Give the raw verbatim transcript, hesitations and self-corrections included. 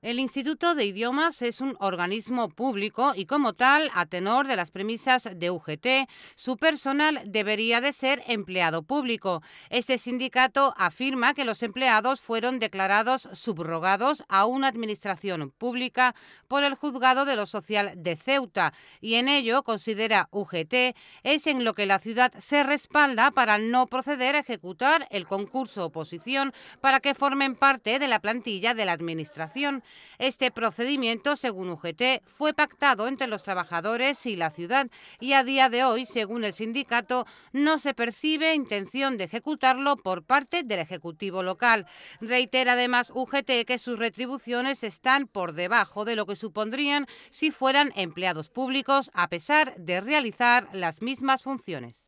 El Instituto de Idiomas es un organismo público y como tal, a tenor de las premisas de U G T, su personal debería de ser empleado público. Este sindicato afirma que los empleados fueron declarados subrogados a una administración pública por el Juzgado de lo Social de Ceuta y en ello, considera U G T, es en lo que la ciudad se respalda para no proceder a ejecutar el concurso oposición para que formen parte de la plantilla de la administración. Este procedimiento, según U G T, fue pactado entre los trabajadores y la ciudad y a día de hoy, según el sindicato, no se percibe intención de ejecutarlo por parte del Ejecutivo local. Reitera además U G T que sus retribuciones están por debajo de lo que supondrían si fueran empleados públicos, a pesar de realizar las mismas funciones.